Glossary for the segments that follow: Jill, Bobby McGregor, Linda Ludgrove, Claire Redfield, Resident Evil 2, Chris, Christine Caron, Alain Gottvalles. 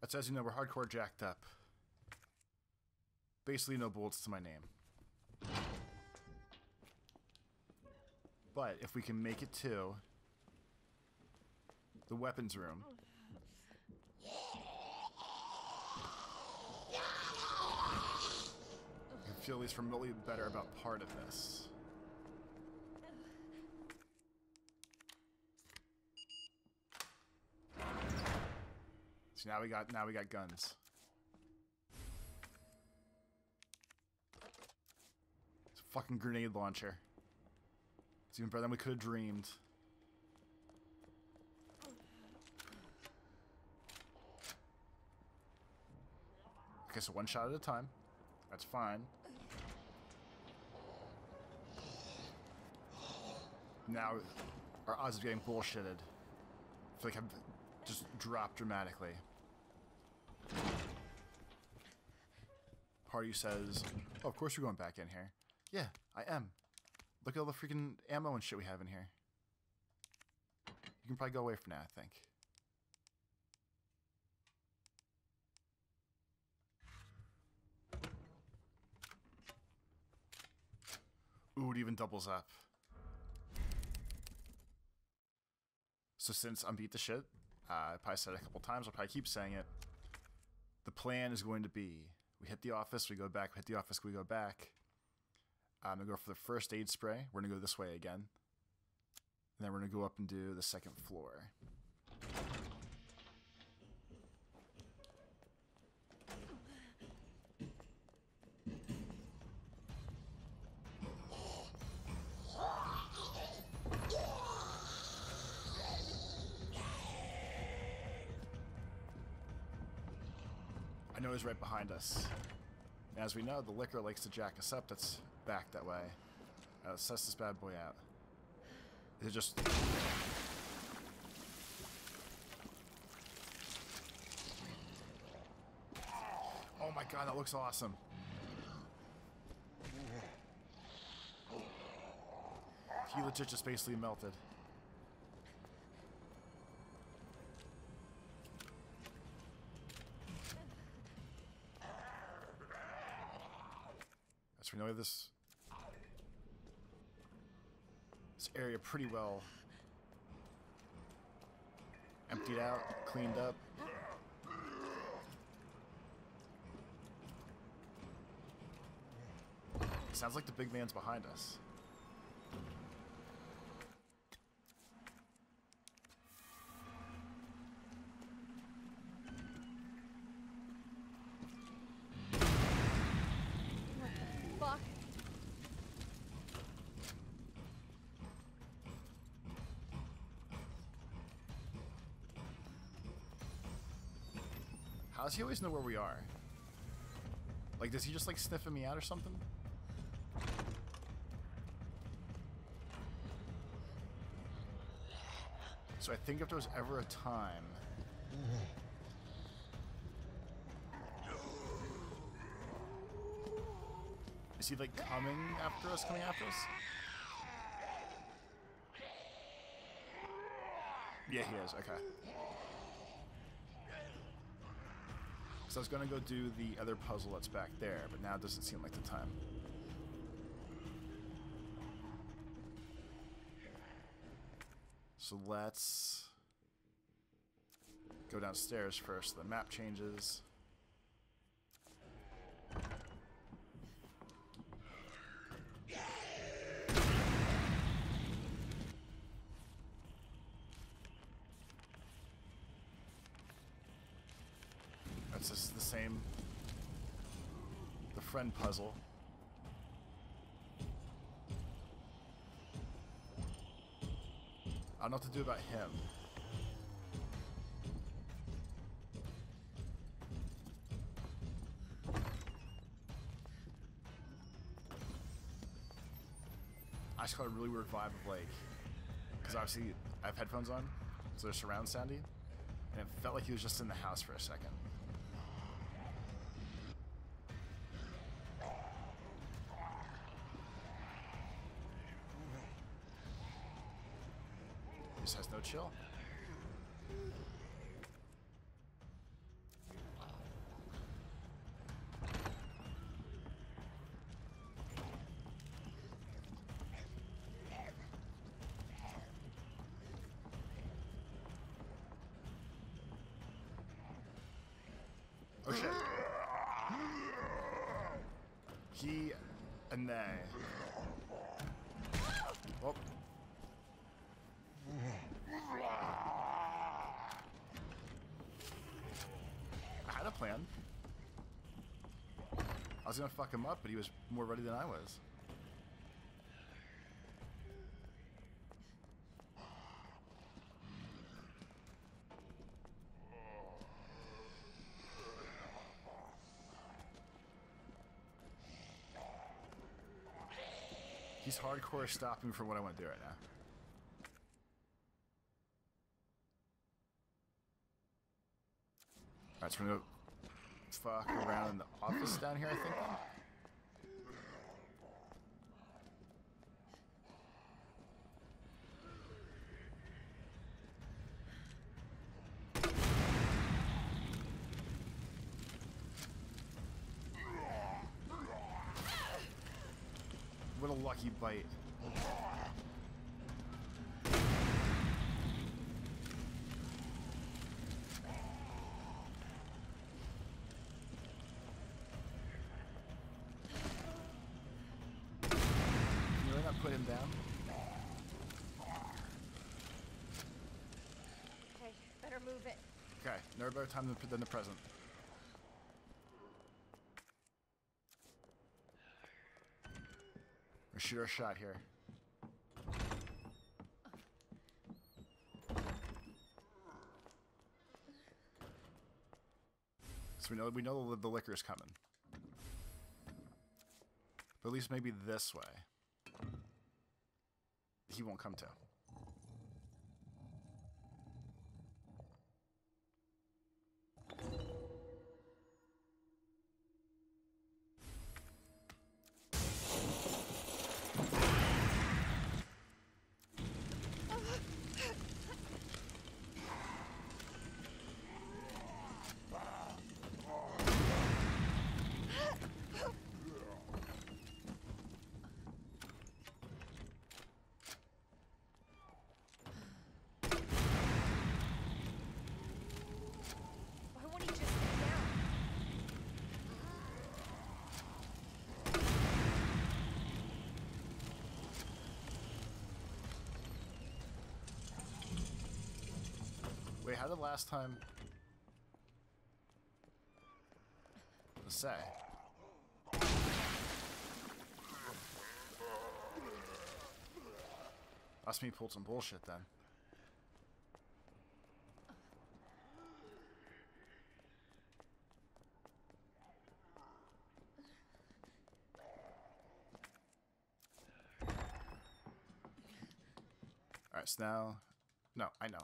That's, as you know, we're hardcore jacked up. Basically no bullets to my name. But if we can make it to the weapons room. I can feel at least remotely better about part of this. So now we got guns. It's a fucking grenade launcher. It's even better than we could have dreamed. Okay, so one shot at a time. That's fine. Now our odds of getting bullshitted, I feel like, have just dropped dramatically. Party says, oh, of course you're going back in here. Yeah, I am. Look at all the freaking ammo and shit we have in here. You can probably go away for now, I think. Ooh, it even doubles up. So since I'm beat the shit, I probably said it a couple times, I'll probably keep saying it. The plan is going to be, we hit the office, we go back, we hit the office, we go back. I'm going to go for the first aid spray. We're going to go this way again. And then we're going to go up and do the second floor. I know he's right behind us. And as we know, the liquor likes to jack us up. That's back that way. Let's test this bad boy out. It just... Oh my god, that looks awesome. He legit just basically melted. So we know this area pretty well emptied out, cleaned up. It sounds like the big man's behind us. How does he always know where we are? Like, does he just like sniffing me out or something? So I think if there was ever a time is he like coming after us? Yeah, he is, okay. So I was going to go do the other puzzle that's back there, but now it doesn't seem like the time. So let's go downstairs first. The map changes. It's just the same, the friend puzzle. I don't know what to do about him. I just got a really weird vibe of like, because obviously I have headphones on, so they're surround soundy, and it felt like he was just in the house for a second. Has no chill. Okay. He and they. Oh. I had a plan. I was gonna fuck him up, but he was more ready than I was. He's hardcore stopping me from what I want to do right now. Alright, so we're gonna go fuck around in the office down here, I think. What a lucky bite. Put him down. Okay, better move it. Okay, no better time than the present. We'll shoot our shot here. So we know the liquor's coming. But at least maybe this way. He won't come to. Wait, how did last time... Let's say. That's me pulled some bullshit then. Alright, so now... No, I know.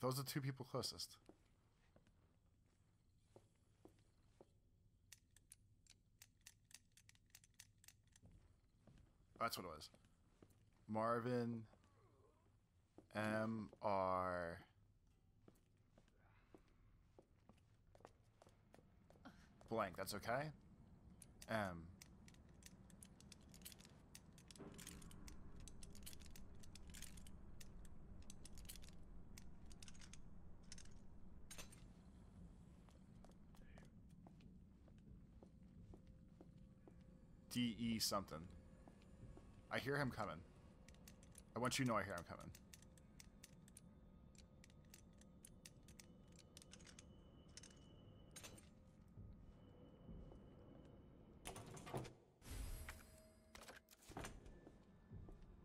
Those are the two people closest. That's what it was. Marvin M.R. Blank, that's okay. M. D.E. something. I hear him coming. I want you to know I hear him coming.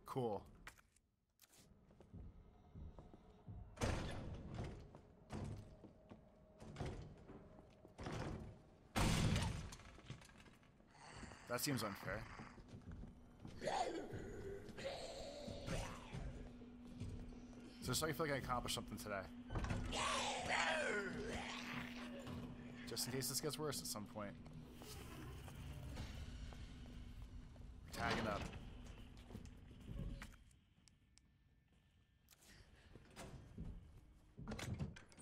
Cool. That seems unfair. So just so I feel like I accomplished something today. Just in case this gets worse at some point. We're tagging up.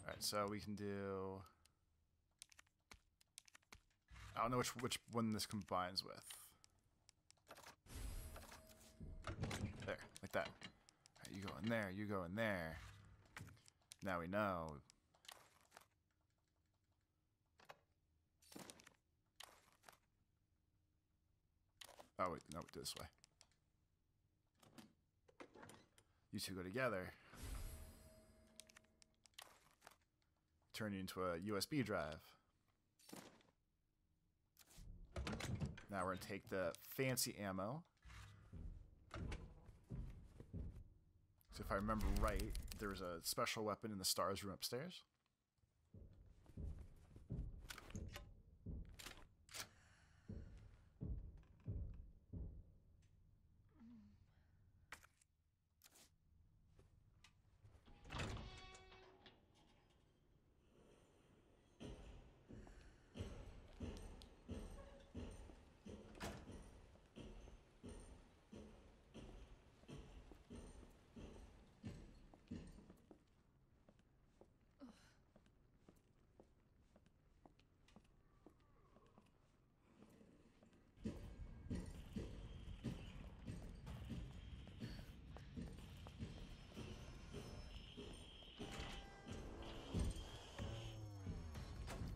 Alright, so we can do... I don't know which one this combines with. in there, you go in there. Now we know. Oh wait, no, this way. You two go together. Turn you into a USB drive. Now we're gonna take the fancy ammo. So if I remember right, there was a special weapon in the stars room upstairs.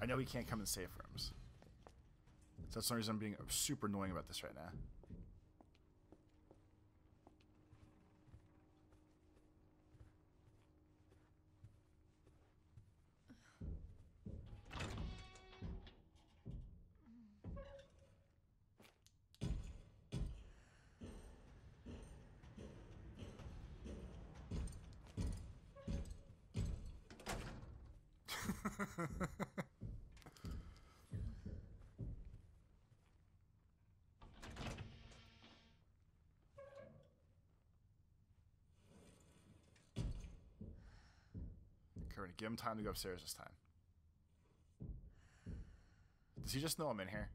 I know we can't come in safe rooms. So that's the reason I'm being super annoying about this right now. We're gonna give him time to go upstairs this time. Does he just know I'm in here?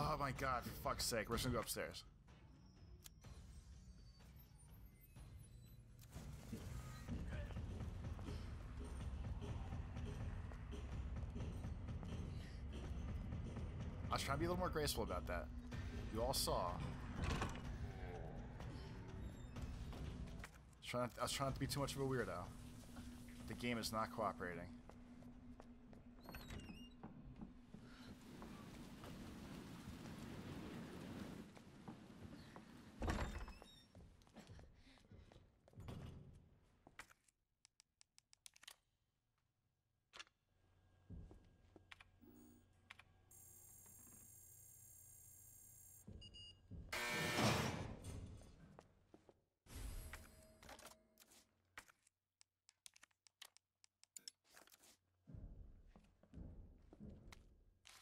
Oh my god, for fuck's sake, we're just gonna go upstairs. I was trying to be a little more graceful about that. You all saw. I was trying not to be too much of a weirdo. The game is not cooperating.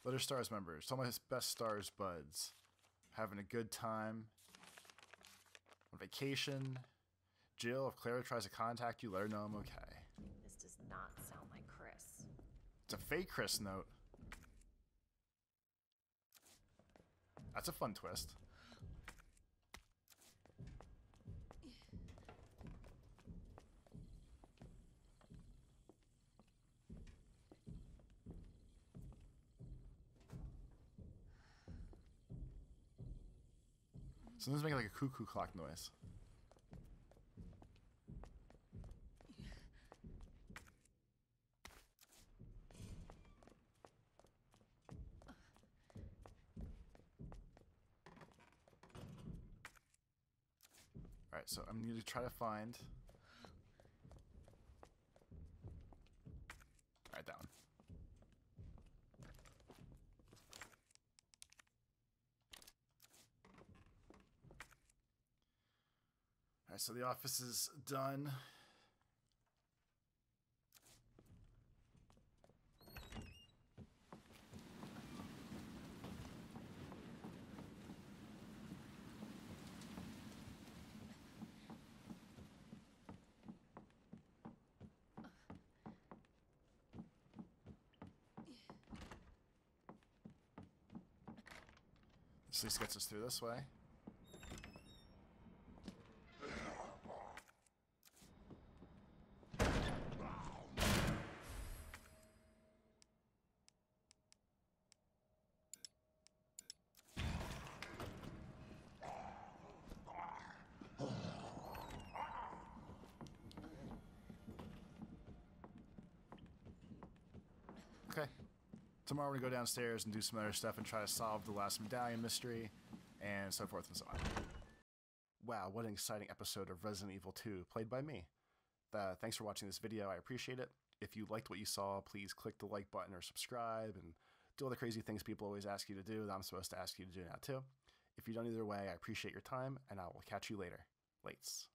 Letter Stars members, some of his best Stars buds, having a good time on vacation. Jill, if Claire tries to contact you, let her know I'm okay. This does not sound like Chris. It's a fake Chris note. That's a fun twist. Sometimes make like a cuckoo clock noise. Alright, so I'm going to try to find... Alright, that one. Alright, so the office is done. At least gets us through this way. Okay. Tomorrow we're gonna go downstairs and do some other stuff and try to solve the last medallion mystery and so forth and so on. Wow, what an exciting episode of Resident Evil 2 played by me. Thanks for watching this video. I appreciate it. If you liked what you saw, please click the like button or subscribe and do all the crazy things people always ask you to do that I'm supposed to ask you to do now too. If you don't either way, I appreciate your time and I will catch you later. Lates.